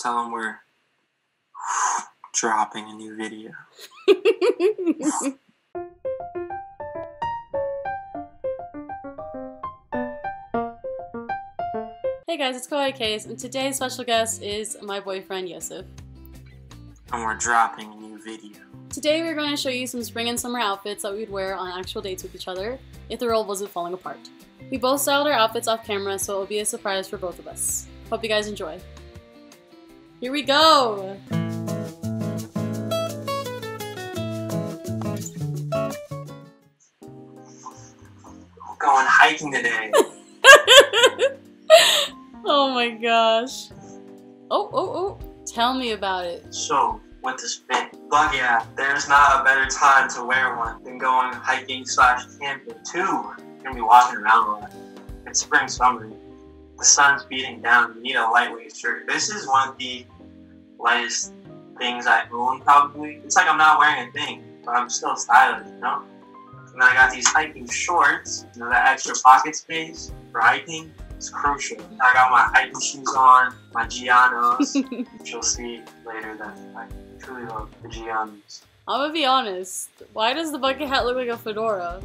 Tell them we're dropping a new video. Hey guys, it's Kawaiikace, and today's special guest is my boyfriend Yusuf. And we're dropping a new video. Today we're going to show you some spring and summer outfits that we'd wear on actual dates with each other if the world wasn't falling apart. We both styled our outfits off camera, so it'll be a surprise for both of us. Hope you guys enjoy. Here we go! We're going hiking today. Oh my gosh. Oh. Tell me about it. So, with this big bug out, there's not a better time to wear one than going hiking / camping. Two, you're gonna be walking around a lot. It's spring, summer. The sun's beating down. You need a lightweight shirt. This is one of the lightest things I own, probably. It's like I'm not wearing a thing, but I'm still stylish, you know? And then I got these hiking shorts. You know, that extra pocket space for hiking. It's crucial. I got my hiking shoes on, my Giannos, which you'll see later that I truly love the Giannos. I'm gonna be honest, why does the bucket hat look like a fedora?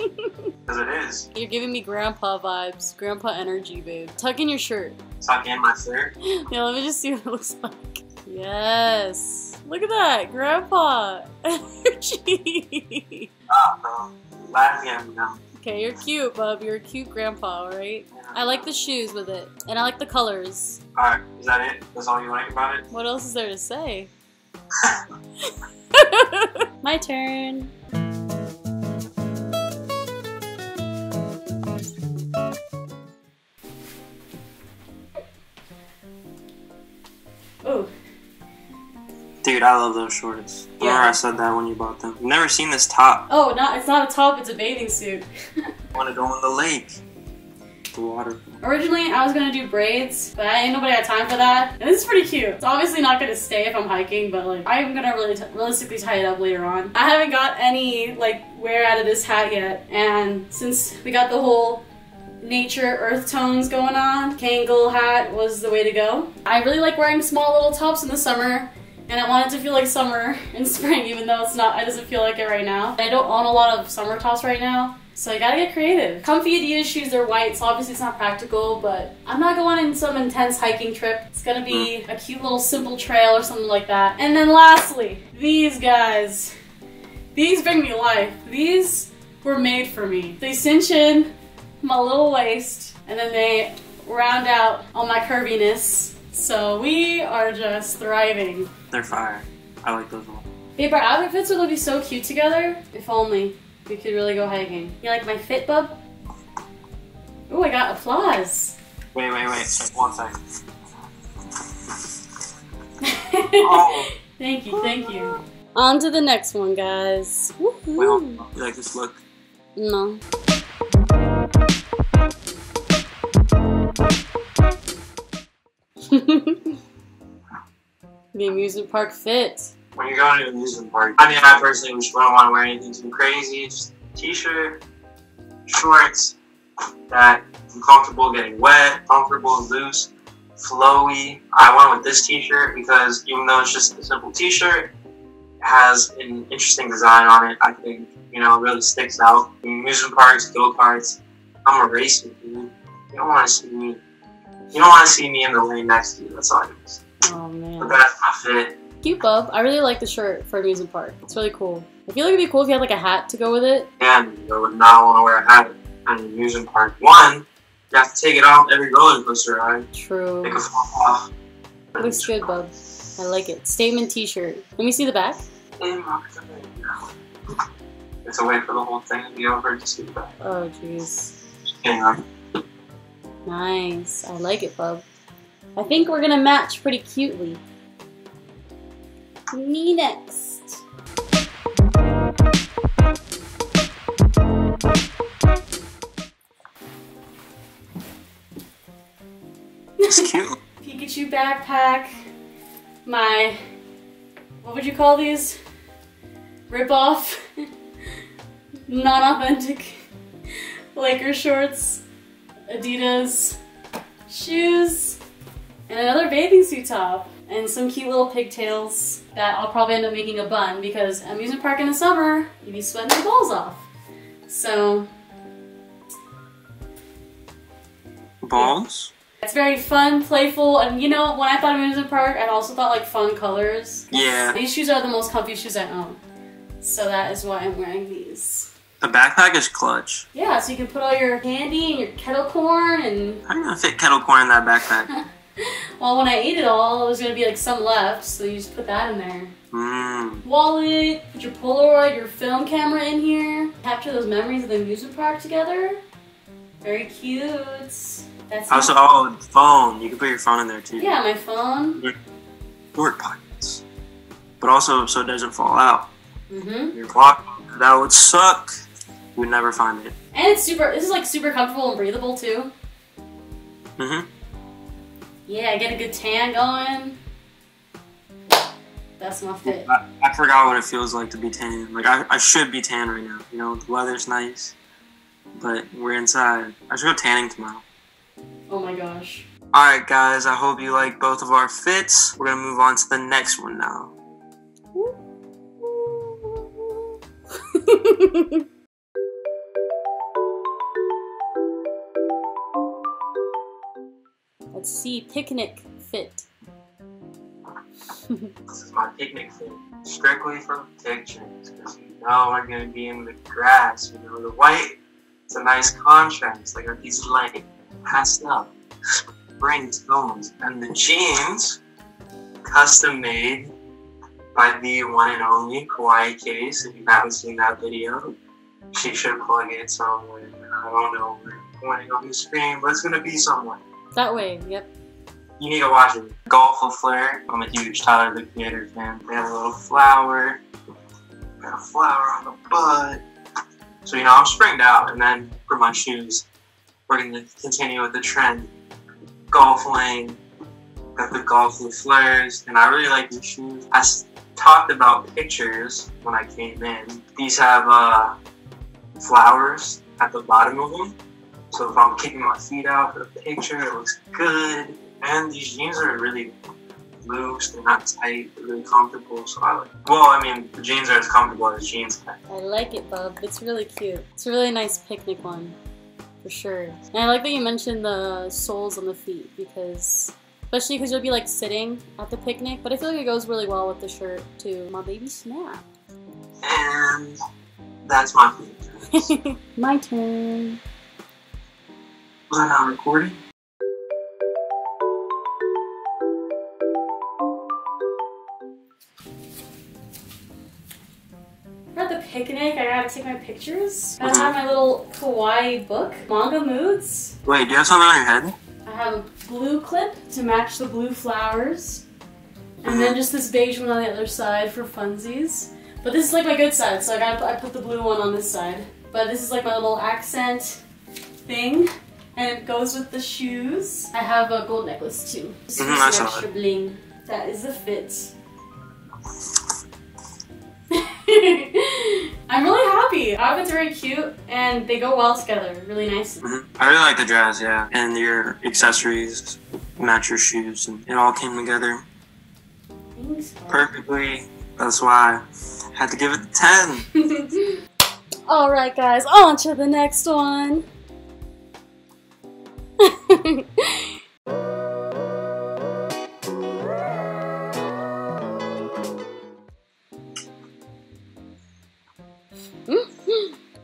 Because it is. You're giving me grandpa vibes, grandpa energy, babe. Tuck in your shirt. Tuck in my shirt? Yeah, let me just see what it looks like. Yes. Look at that, grandpa energy. Ah, bro. Laugh at me now. Okay, you're cute, bub. You're a cute grandpa, alright? Yeah. I like the shoes with it, and I like the colors. Alright, is that it? That's all you like about it? What else is there to say? My turn. Oh. Dude, I love those shorts. Yeah. Remember I said that when you bought them. I've never seen this top. Oh, it's not a top, it's a bathing suit. I want to go on the lake. The water. Originally, I was going to do braids, but ain't nobody had time for that. And this is pretty cute. It's obviously not going to stay if I'm hiking, but like, I'm going to realistically tie it up later on. I haven't got any like wear out of this hat yet. And since we got the whole nature earth tones going on, Kangol hat was the way to go. I really like wearing small little tops in the summer. And I want it to feel like summer and spring, even though it's not, it doesn't feel like it right now. I don't own a lot of summer tops right now, so I gotta get creative. Comfy Adidas shoes, they're white, so obviously it's not practical, but I'm not going on some intense hiking trip. It's gonna be a cute little simple trail or something like that. And then lastly, these guys. These bring me life. These were made for me. They cinch in my little waist, and then they round out all my curviness. So we are just thriving. They're fire. I like those ones. Babe, our outfits would be so cute together. If only we could really go hiking. You like my fit, bub? Ooh, I got applause. Wait. One second. Oh. Thank you. On to the next one, guys. Woohoo. You like this look? No. The amusement park fit. When you're going to the amusement park, I mean, I personally just wouldn't want to wear anything too crazy. Just a t-shirt, shorts that I'm comfortable getting wet, comfortable, loose, flowy. I went with this t-shirt because even though it's just a simple t-shirt, it has an interesting design on it. I think, you know, it really sticks out. Amusement parks, go-karts, I'm a racer, dude. You don't want to see me. You don't want to see me in the lane next to you, that's all it is. Oh man. But that's my fit. Cute, bub. I really like the shirt for amusement park. It's really cool. I feel like it'd be cool if you had like a hat to go with it. Yeah, I would not want to wear a hat at an amusement park. One, you have to take it off every roller coaster ride. True. Take a fall off. Looks good, bub. I like it. Statement t-shirt. Let me see the back. It's a way for the whole thing to be over to see the back. Oh, jeez. Anyway. Nice. I like it, bub. I think we're gonna match pretty cutely. Me next. It's cute. Pikachu backpack. My, what would you call these? Rip-off, non-authentic Laker shorts. Adidas shoes, and another bathing suit top, and some cute little pigtails that I'll probably end up making a bun because amusement park in the summer, you be sweating your balls off. So. Balls? It's very fun, playful, and you know, when I thought amusement park, I also thought like fun colors. Yeah. These shoes are the most comfy shoes I own. So that is why I'm wearing these. The backpack is clutch. Yeah, so you can put all your candy and your kettle corn and... I'm gonna fit kettle corn in that backpack. Well, when I ate it all, there's gonna be like some left, so you just put that in there. Mm. Wallet, put your Polaroid, your film camera in here. Capture those memories of the amusement park together. Very cute. That's also, oh, phone. You can put your phone in there too. Yeah, my phone. Short pockets. But also, so it doesn't fall out. Mm-hmm. Your clock. That would suck. We'd never find it. And it's super, this is like super comfortable and breathable too. Mm-hmm. Yeah, get a good tan going. That's my fit. I forgot what it feels like to be tan. Like, I should be tan right now. You know, the weather's nice, but we're inside. I should go tanning tomorrow. Oh my gosh. All right, guys, I hope you like both of our fits. We're gonna move on to the next one now. Let's see, picnic fit. This is my picnic fit. Strictly for pictures, because you know I'm gonna be in the grass. You know, the white, it's a nice contrast, like a piece of light, pastel, spring tones, and the jeans, custom made by the one and only Kawaiikace. If you haven't seen that video, she should plug it somewhere. I don't know when it's on the screen, but it's gonna be somewhere. That way, yep. You need to watch it. Golf Le Fleur. I'm a huge Tyler the Creator fan. They have a little flower. Got a flower on the butt. So, you know, I'm springed out. And then for my shoes, we're going to continue with the trend. Golf Wang. Got the Golf Le Fleurs. And I really like these shoes. I talked about pictures when I came in. These have flowers at the bottom of them. So if I'm kicking my feet out for the picture, it looks good. And these jeans are really loose, they're not tight, they're really comfortable, so I like them. Well, I mean, the jeans are as comfortable as jeans can. I like it, bub. It's really cute. It's a really nice picnic one, for sure. And I like that you mentioned the soles on the feet, because, especially because you'll be like sitting at the picnic, but I feel like it goes really well with the shirt, too. My baby snap. And that's my favorite. My turn. Was I not recording? Picnic, I gotta take my pictures. I have my little kawaii book, Manga Moods. Wait, do you have something on your head? I have a blue clip to match the blue flowers. And then just this beige one on the other side for funsies. But this is like my good side, so I put the blue one on this side. But this is like my little accent thing. And it goes with the shoes. I have a gold necklace too. Just some extra bling. That is the fit. I'm really happy. Outfits are very cute and they go well together, really nice. I really like the dress, yeah. And your accessories match your shoes and it all came together perfectly. That's why I had to give it a 10. Alright guys, on to the next one.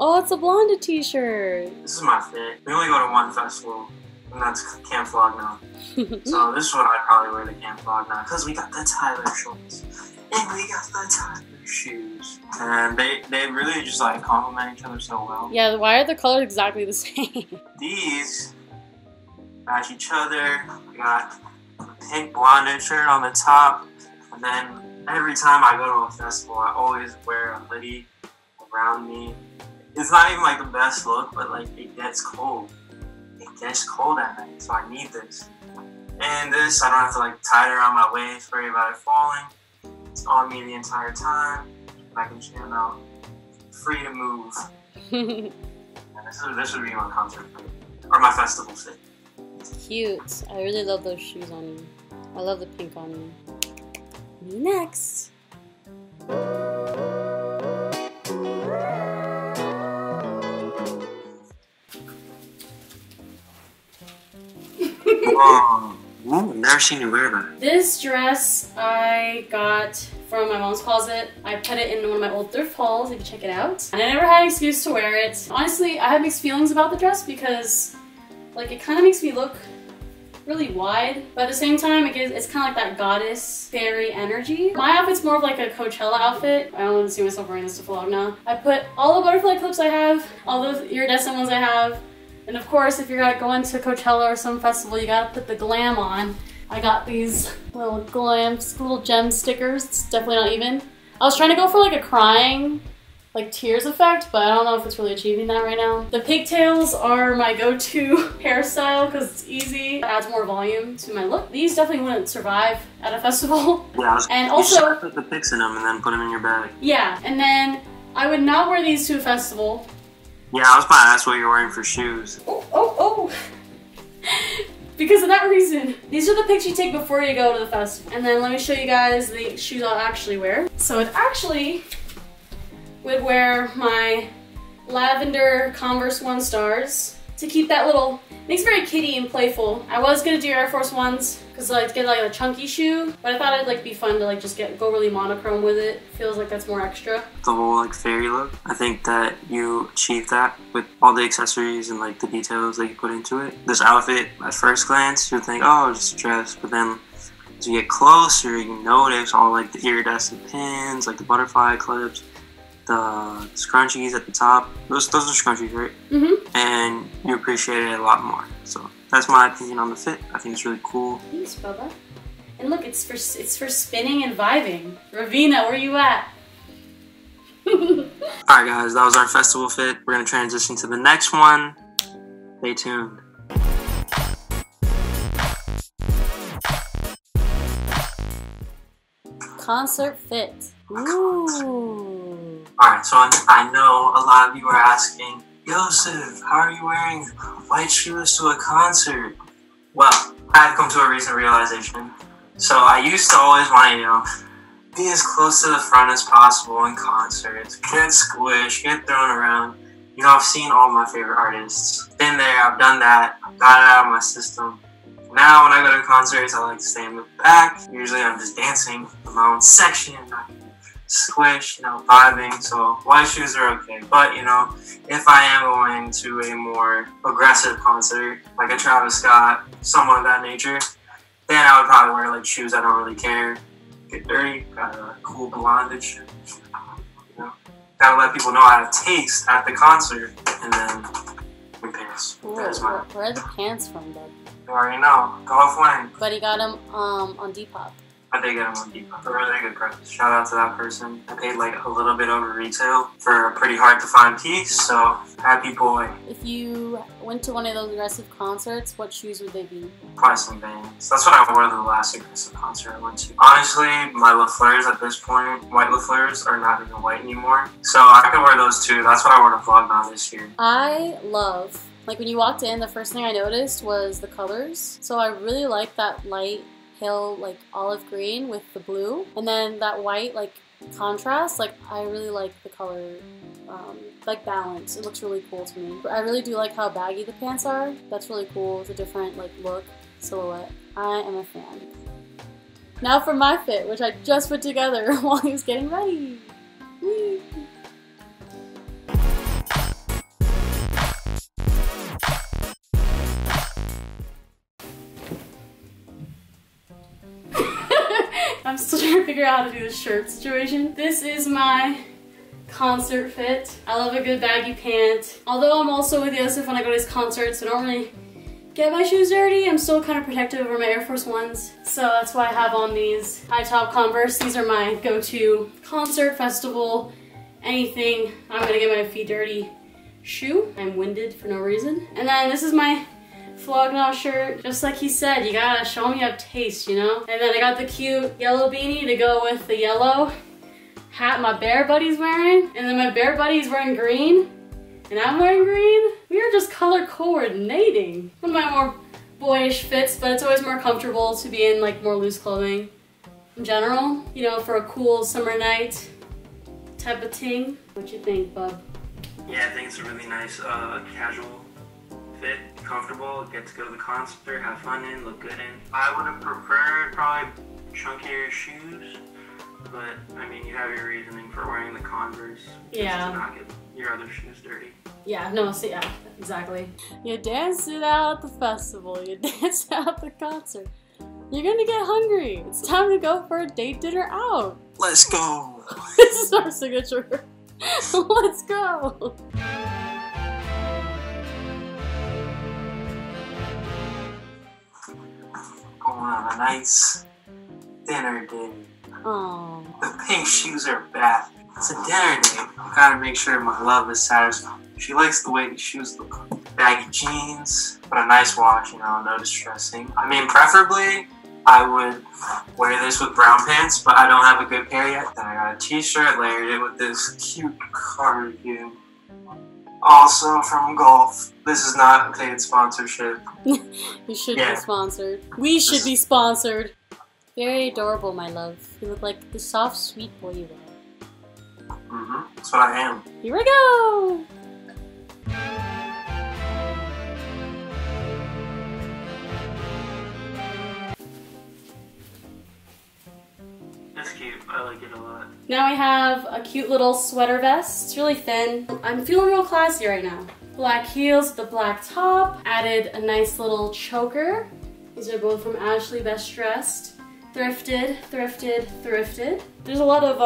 Oh, it's a Blonda t-shirt. This is my fit. We only go to one festival, and that's Camp Flog Gnaw. So this is what I'd probably wear to Camp Flog Gnaw, because we got the Tyler shorts, and we got the Tyler shoes. And they really just like complement each other so well. Yeah, why are the colors exactly the same? These match each other. We got a pink Blonda shirt on the top, and then every time I go to a festival, I always wear a hoodie around me. It's not even like the best look, but like it gets cold. It gets cold at night, so I need this. And this, I don't have to like tie it around my waist, worry about it falling. It's on me the entire time. I can stand out, free to move. And this would be my concert fit, or my festival fit. Cute. I really love those shoes on you. I love the pink on you. Me next. I've never seen you wear that. This dress I got from my mom's closet. I put it in one of my old thrift hauls. You can check it out. And I never had an excuse to wear it. Honestly, I have mixed feelings about the dress because, like, it kind of makes me look really wide, but at the same time, it's kind of like that goddess fairy energy. My outfit's more of like a Coachella outfit. I don't want to see myself wearing this to vlog now. I put all the butterfly clips I have, all those iridescent ones I have, and of course, if you're going to Coachella or some festival, you gotta put the glam on. I got these little gem stickers. It's definitely not even. I was trying to go for like a crying, like tears effect, but I don't know if it's really achieving that right now. The pigtails are my go-to hairstyle because it's easy. It adds more volume to my look. These definitely wouldn't survive at a festival. Yeah, and also put the pics in them and then put them in your bag. Yeah, and then I would not wear these to a festival. Yeah, I was about to ask what you're wearing for shoes. Oh! Because of that reason. These are the pics you take before you go to the festival. And then let me show you guys the shoes I'll actually wear. So it actually would wear my lavender Converse One Stars to keep that little, makes it very kitty and playful. I was gonna do Air Force Ones because I like to get like a chunky shoe, but I thought it'd like be fun to like just go really monochrome with it. Feels like that's more extra. The whole like fairy look. I think that you achieved that with all the accessories and like the details that you put into it. This outfit, at first glance, you'd think, oh, just a dress, but then as you get closer, you notice all like the iridescent pins, like the butterfly clips, the scrunchies at the top. Those are scrunchies, right? Mm-hmm. And you appreciate it a lot more. So that's my opinion on the fit. I think it's really cool. Thanks, Bubba. And look, it's for spinning and vibing. Raveena, where you at? Alright guys, that was our festival fit. We're gonna transition to the next one. Stay tuned. Concert fit. Ooh. Alright, so I know a lot of you are asking, Yusuf, how are you wearing white shoes to a concert? Well, I've come to a recent realization. So I used to always want to, you know, be as close to the front as possible in concerts, get squished, get thrown around. You know, I've seen all my favorite artists. Been there, I've done that, I've got it out of my system. Now when I go to concerts, I like to stay in the back. Usually I'm just dancing in my own section. Squish, you know, vibing, so white shoes are okay. But, you know, if I am going to a more aggressive concert, like a Travis Scott, someone of that nature, then I would probably wear, like, shoes I don't really care. Get dirty, got a cool blondage, you know. Gotta let people know I have taste at the concert, and then my pants. Ooh, where are the pants from, bud? You already know. Golf Wang. But he got them on Depop. I did get them on Depop for a really good price. Shout out to that person. I paid like a little bit over retail for a pretty hard to find piece, so happy boy. If you went to one of those aggressive concerts, what shoes would they be? Probably some Vans. That's what I wore to the last aggressive concert I went to. Honestly, my le fleurs at this point, white le fleurs, are not even white anymore. So I could wear those too. That's what I wore to Vlog Gnaw this year. I love, like when you walked in, the first thing I noticed was the colors. So I really like that light pale like olive green with the blue, and then that white like contrast. Like I really like the color like balance. It looks really cool to me. I really do like how baggy the pants are. That's really cool. It's a different like look, silhouette. I am a fan. Now for my fit, which I just put together while he was getting ready. Whee! I'm still trying to figure out how to do the shirt situation. This is my concert fit. I love a good baggy pant. Although I'm also with Yusuf when I go to his concerts, so I don't really get my shoes dirty. I'm still kind of protective over my Air Force Ones. So that's why I have on these high top Converse. These are my go-to concert, festival, anything. I'm gonna get my feet dirty shoe. I'm winded for no reason. And then this is my Flog Gnaw shirt. Just like he said, you gotta show me you have taste, you know? And then I got the cute yellow beanie to go with the yellow hat my bear buddy's wearing. And then my bear buddy's wearing green. And I'm wearing green. We are just color coordinating. One of my more boyish fits, but it's always more comfortable to be in like more loose clothing in general, you know, for a cool summer night type of thing. What you think, bub? Yeah, I think it's a really nice casual fit, comfortable, get to go to the concert, have fun in, look good in. I would have preferred probably chunkier shoes, but I mean, you have your reasoning for wearing the Converse. Yeah. Just to not get your other shoes dirty. Yeah, no, so yeah, exactly. You danced it out at the festival, you danced out at the concert. You're gonna get hungry. It's time to go for a date dinner out. Let's go. This is our signature. Let's go. Going on a nice dinner date. Oh. The pink shoes are bad. It's a dinner date. I gotta make sure my love is satisfied. She likes the way the shoes look. Baggy jeans, but a nice wash, you know, no distressing. I mean, preferably, I would wear this with brown pants, but I don't have a good pair yet. Then I got a t-shirt, layered it with this cute cardigan. Also from Golf. This is not a paid sponsorship. You should be sponsored. We should be sponsored. Very adorable, my love. You look like the soft, sweet boy you are. Mm-hmm. That's what I am. Here we go! That's cute. I like it a lot. Now we have a cute little sweater vest. It's really thin. I'm feeling real classy right now. Black heels, the black top. Added a nice little choker. These are both from Ashley Best Dressed. Thrifted, thrifted, thrifted. There's a lot of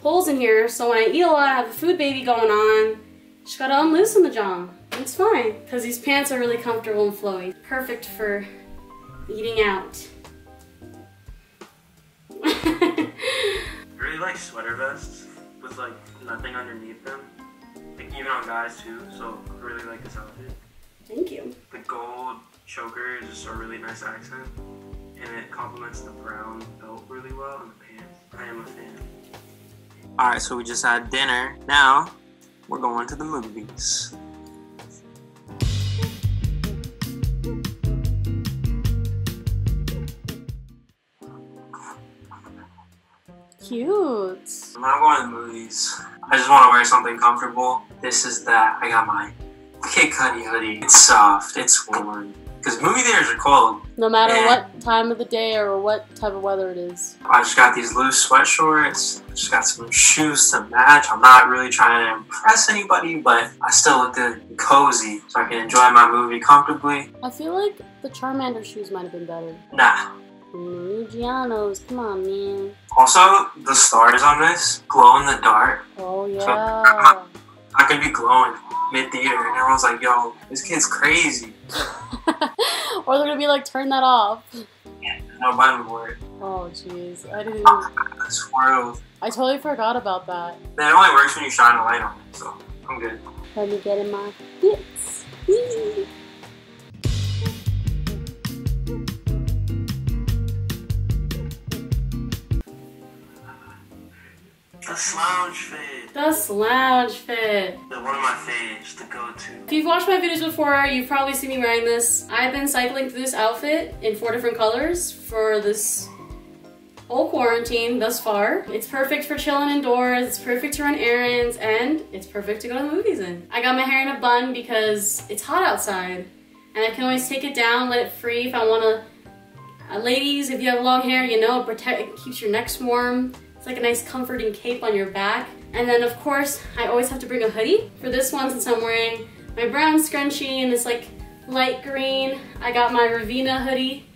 holes in here, so when I eat a lot, I have a food baby going on. Just gotta unloosen the jong. It's fine, because these pants are really comfortable and flowy. Perfect for eating out. I really like sweater vests with like nothing underneath them. Like even on guys too, so I really like this outfit. Thank you. The gold choker is just a really nice accent, and it complements the brown belt really well and the pants. I am a fan. Alright, so we just had dinner. Now we're going to the movies. Cute. When I'm going to the movies, I just want to wear something comfortable. This is that. I got my Kit Kuti hoodie. It's soft, it's warm. Because movie theaters are cold. No matter what time of the day or what type of weather it is. I just got these loose sweat shorts. Just got some shoes to match. I'm not really trying to impress anybody, but I still look good and cozy so I can enjoy my movie comfortably. I feel like the Charmander shoes might have been better. Nah. Lugiannos, come on, man. Also, the stars on this glow in the dark. Oh, yeah. So I could be glowing mid-theater, and everyone's like, yo, this kid's crazy. Or they're gonna be like, turn that off. Yeah, no button for it. Oh, jeez. I didn't even. I totally forgot about that. It only works when you shine a light on it, so I'm good. Let me get in my bits. Whee! The slouch fit. The slouch fit. One of my faves to go to. If you've watched my videos before, you've probably seen me wearing this. I've been cycling through this outfit in 4 different colors for this whole quarantine thus far. It's perfect for chilling indoors, it's perfect to run errands, and it's perfect to go to the movies in. I got my hair in a bun because it's hot outside, and I can always take it down, let it free if I wanna. Ladies, if you have long hair, you know, it keeps your necks warm. Like a nice comforting cape on your back. And then of course, I always have to bring a hoodie. For this one, since I'm wearing my brown scrunchie and it's like light green, I got my Raveena hoodie,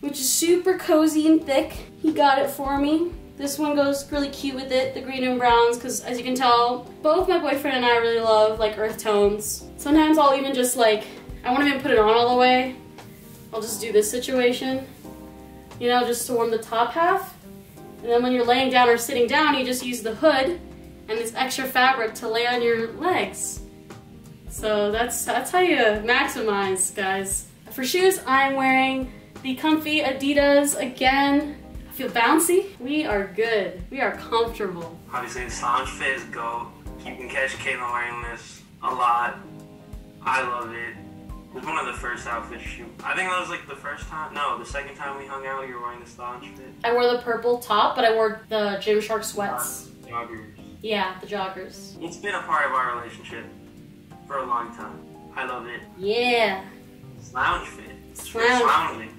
which is super cozy and thick. He got it for me. This one goes really cute with it, the green and browns, because as you can tell, both my boyfriend and I really love like earth tones. Sometimes I'll even just like, I won't even put it on all the way. I'll just do this situation, you know, just to warm the top half. And then when you're laying down or sitting down, you just use the hood and this extra fabric to lay on your legs. So that's how you maximize, guys. For shoes, I'm wearing the comfy Adidas again. I feel bouncy. We are good. We are comfortable. Obviously, the slouch fit is GOAT. You can catch Kayla wearing this a lot. I love it. It was one of the first outfits you... I think that was like the first time... No, the second time we hung out, you were wearing the staunch fit. I wore the purple top, but I wore the Gymshark sweats. Joggers. Yeah, the joggers. It's been a part of our relationship for a long time. I love it. Yeah. Lounge fit. It's lounge.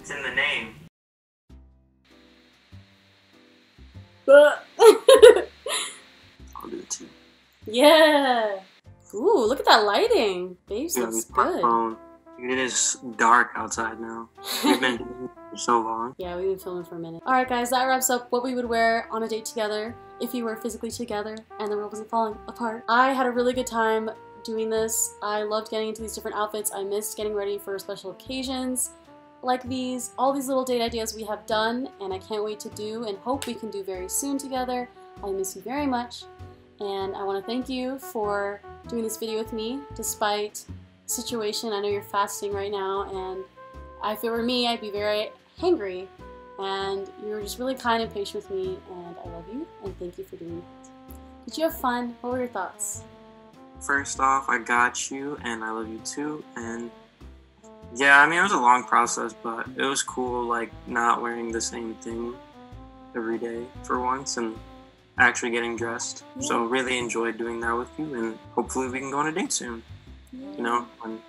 It's in the name. I'll do it too. Yeah. Ooh, look at that lighting. Babes looks good. It is dark outside now. We've been filming for so long. Yeah, we've been filming for a minute. Alright guys, that wraps up what we would wear on a date together if we were physically together and the world wasn't falling apart. I had a really good time doing this. I loved getting into these different outfits. I missed getting ready for special occasions like these. All these little date ideas we have done, and I can't wait to do and hope we can do very soon together. I miss you very much, and I want to thank you for doing this video with me despite the situation. I know you're fasting right now, and if it were me, I'd be very hangry, and you were just really kind and patient with me, and I love you, and thank you for doing it. Did you have fun? What were your thoughts? First off, I got you, and I love you too, and yeah, I mean, it was a long process, but it was cool, like, not wearing the same thing every day for once, and actually getting dressed. Yeah. So really enjoyed doing that with you, and hopefully we can go on a date soon, yeah. You know, when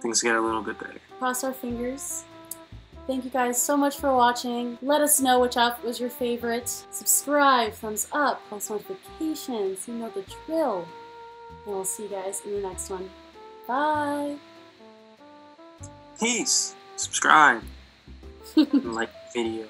things get a little bit better. Cross our fingers. Thank you guys so much for watching. Let us know which outfit was your favorite. Subscribe, thumbs up, post notifications, you know the drill. And we'll see you guys in the next one. Bye! Peace! Subscribe! And like the video.